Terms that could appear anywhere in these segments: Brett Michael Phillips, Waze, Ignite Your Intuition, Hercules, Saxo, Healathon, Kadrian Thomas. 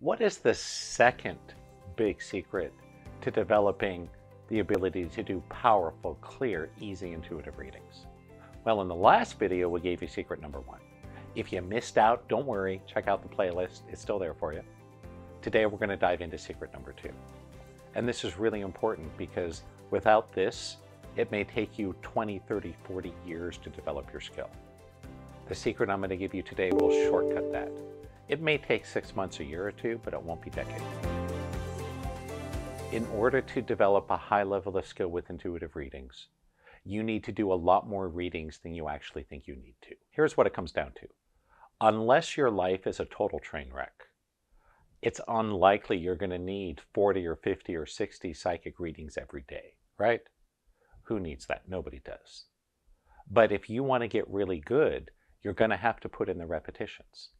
What is the second big secret to developing the ability to do powerful, clear, easy, intuitive readings? Well, in the last video, we gave you secret number one. If you missed out, don't worry, check out the playlist. It's still there for you. Today, we're going to dive into secret number two. And this is really important because without this, it may take you 20, 30, 40 years to develop your skill. The secret I'm going to give you today will shortcut that. It may take 6 months, a year or two, but it won't be decades. In order to develop a high level of skill with intuitive readings, you need to do a lot more readings than you actually think you need to. Here's what it comes down to. Unless your life is a total train wreck, it's unlikely you're going to need 40 or 50 or 60 psychic readings every day, right? Who needs that? Nobody does. But if you want to get really good, you're going to have to put in the repetitions.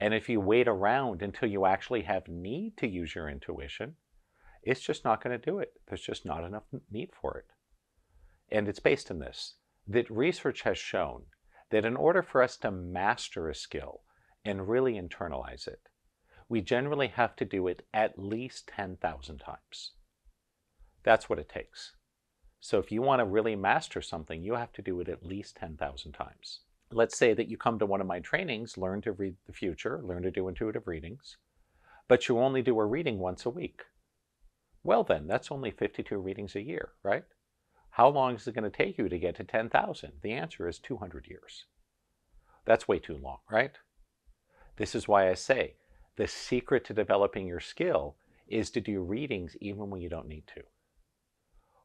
And if you wait around until you actually have need to use your intuition, it's just not going to do it. There's just not enough need for it. And it's based on this, that research has shown that in order for us to master a skill and really internalize it, we generally have to do it at least 10,000 times. That's what it takes. So if you want to really master something, you have to do it at least 10,000 times. Let's say that you come to one of my trainings, learn to read the future, learn to do intuitive readings, but you only do a reading once a week. Well then, that's only 52 readings a year, right? How long is it going to take you to get to 10,000? The answer is 200 years. That's way too long, right? This is why I say the secret to developing your skill is to do readings even when you don't need to.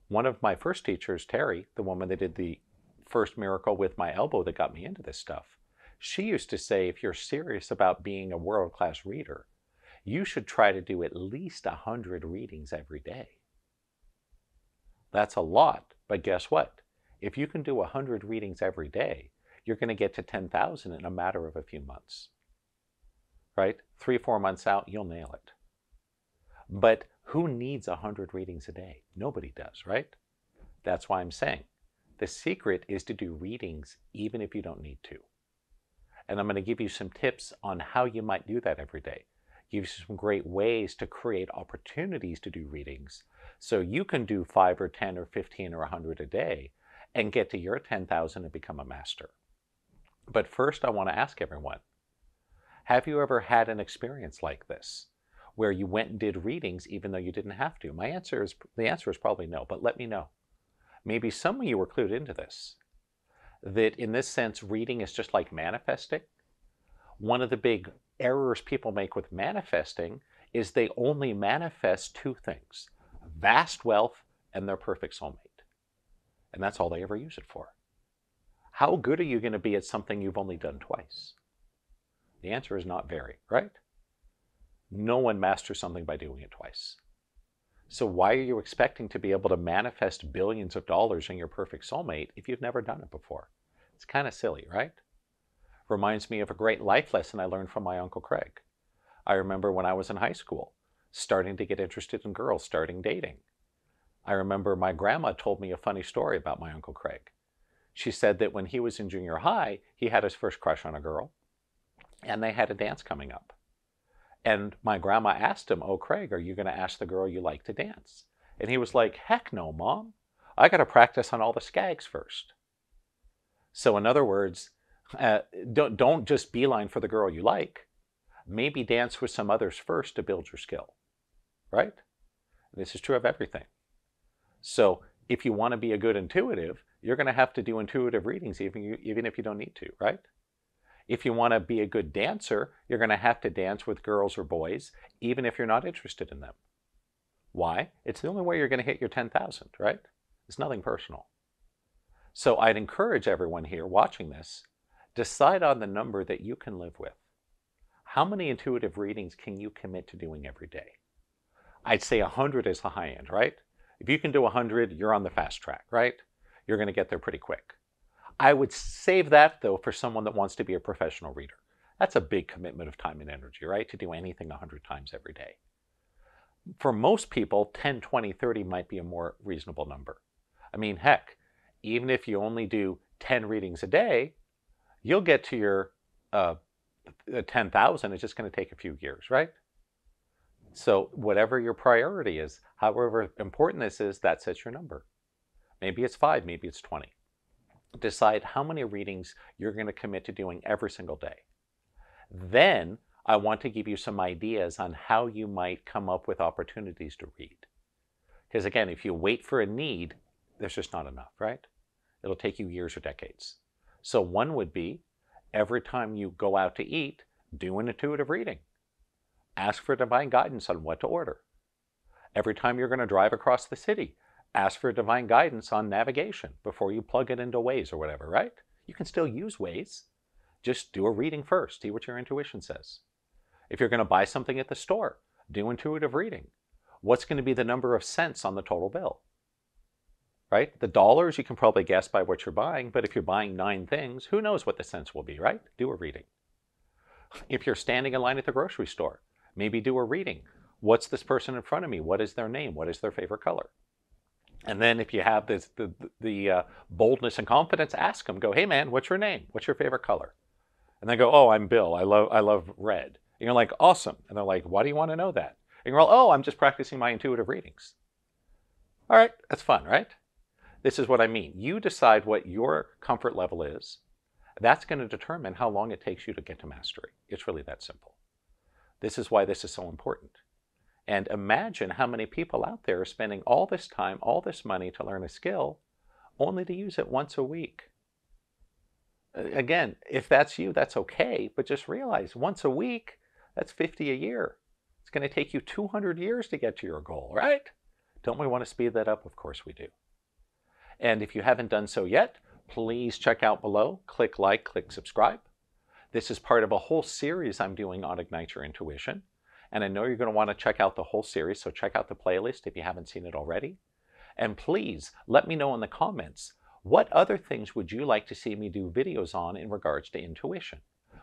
One of my first teachers, Terry, the woman that did the first miracle with my elbow that got me into this stuff, she used to say, if you're serious about being a world-class reader, you should try to do at least 100 readings every day. That's a lot, but guess what? If you can do 100 readings every day, you're going to get to 10,000 in a matter of a few months, right? 3 or 4 months out, you'll nail it. But who needs 100 readings a day? Nobody does, right? That's why I'm saying the secret is to do readings even if you don't need to. And I'm going to give you some tips on how you might do that every day. Give you some great ways to create opportunities to do readings so you can do 5 or 10 or 15 or 100 a day and get to your 10,000 and become a master. But first, I want to ask everyone, have you ever had an experience like this where you went and did readings even though you didn't have to? The answer is probably no, but let me know. Maybe some of you were clued into this, that in this sense, reading is just like manifesting. One of the big errors people make with manifesting is they only manifest two things, vast wealth and their perfect soulmate. And that's all they ever use it for. How good are you going to be at something you've only done twice? The answer is not very, right? No one masters something by doing it twice. So why are you expecting to be able to manifest billions of dollars in your perfect soulmate if you've never done it before? It's kind of silly, right? Reminds me of a great life lesson I learned from my Uncle Craig. I remember when I was in high school, starting to get interested in girls, starting dating. I remember my grandma told me a funny story about my Uncle Craig. She said that when he was in junior high, he had his first crush on a girl, and they had a dance coming up. And my grandma asked him, "Oh, Craig, are you going to ask the girl you like to dance?" And he was like, "Heck no, Mom. I got to practice on all the skags first." So in other words, don't just beeline for the girl you like. Maybe dance with some others first to build your skill, right? This is true of everything. So if you want to be a good intuitive, you're going to have to do intuitive readings even if you don't need to, right? If you want to be a good dancer, you're going to have to dance with girls or boys, even if you're not interested in them. Why? It's the only way you're going to hit your 10,000, right? It's nothing personal. So I'd encourage everyone here watching this, decide on the number that you can live with. How many intuitive readings can you commit to doing every day? I'd say 100 is the high end, right? If you can do 100, you're on the fast track, right? You're going to get there pretty quick. I would save that, though, for someone that wants to be a professional reader. That's a big commitment of time and energy, right? To do anything 100 times every day. For most people, 10, 20, 30 might be a more reasonable number. I mean, heck, even if you only do 10 readings a day, you'll get to your 10,000. It's just going to take a few years, right? So whatever your priority is, however important this is, that's at your number. Maybe it's 5, maybe it's 20. Decide how many readings you're going to commit to doing every single day. Then I want to give you some ideas on how you might come up with opportunities to read. Because again, if you wait for a need, there's just not enough, right? It'll take you years or decades. So one would be, every time you go out to eat, do an intuitive reading. Ask for divine guidance on what to order. Every time you're going to drive across the city, ask for divine guidance on navigation before you plug it into Waze or whatever, right? You can still use Waze. Just do a reading first. See what your intuition says. If you're going to buy something at the store, do intuitive reading. What's going to be the number of cents on the total bill? Right? The dollars you can probably guess by what you're buying, but if you're buying 9 things, who knows what the cents will be, right? Do a reading. If you're standing in line at the grocery store, maybe do a reading. What's this person in front of me? What is their name? What is their favorite color? And then if you have this, the boldness and confidence, ask them. Go, hey man, what's your name? What's your favorite color? And they go, oh, I'm Bill. I love red. And you're like, awesome. And they're like, why do you want to know that? And you're like, oh, I'm just practicing my intuitive readings. All right, that's fun, right? This is what I mean. You decide what your comfort level is. That's going to determine how long it takes you to get to mastery. It's really that simple. This is why this is so important. And imagine how many people out there are spending all this time, all this money to learn a skill, only to use it once a week. Again, if that's you, that's okay, but just realize once a week, that's 50 a year. It's going to take you 200 years to get to your goal, right? Don't we want to speed that up? Of course we do. And if you haven't done so yet, please check out below. Click like, click subscribe. This is part of a whole series I'm doing on Ignite Your Intuition. And I know you're going to want to check out the whole series, so check out the playlist if you haven't seen it already. And please let me know in the comments, what other things would you like to see me do videos on in regards to intuition?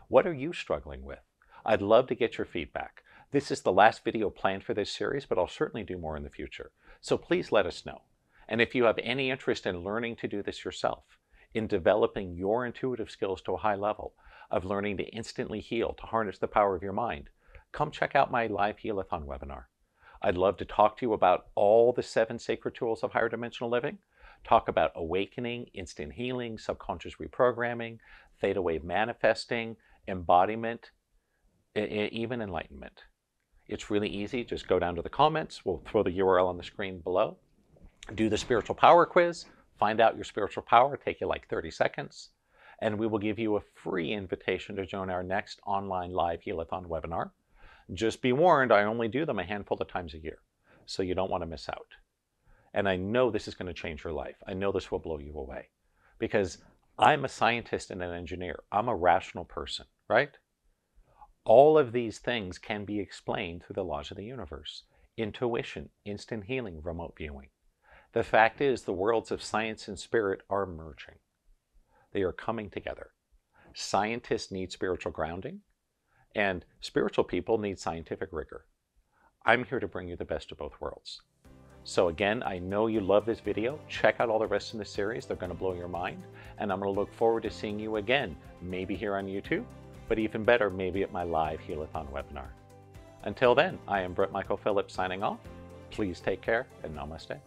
What are you struggling with? I'd love to get your feedback. This is the last video planned for this series, but I'll certainly do more in the future. So please let us know. And if you have any interest in learning to do this yourself, in developing your intuitive skills to a high level, of learning to instantly heal, to harness the power of your mind, come check out my live Healathon webinar. I'd love to talk to you about all the 7 sacred tools of higher dimensional living, talk about awakening, instant healing, subconscious reprogramming, theta wave manifesting, embodiment, even enlightenment. It's really easy. Just go down to the comments. We'll throw the URL on the screen below. Do the spiritual power quiz. Find out your spiritual power. Take you like 30 seconds. And we will give you a free invitation to join our next online live Healathon webinar. Just be warned, I only do them a handful of times a year, so you don't want to miss out. And I know this is going to change your life. I know this will blow you away, because I'm a scientist and an engineer. I'm a rational person, right? All of these things can be explained through the laws of the universe. Intuition, instant healing, remote viewing. The fact is, the worlds of science and spirit are merging. They are coming together. Scientists need spiritual grounding, and spiritual people need scientific rigor. I'm here to bring you the best of both worlds. So again, I know you love this video. Check out all the rest in the series. They're going to blow your mind. And I'm going to look forward to seeing you again, maybe here on YouTube, but even better, maybe at my live Healathon webinar. Until then, I am Brett Michael Phillips signing off. Please take care and namaste.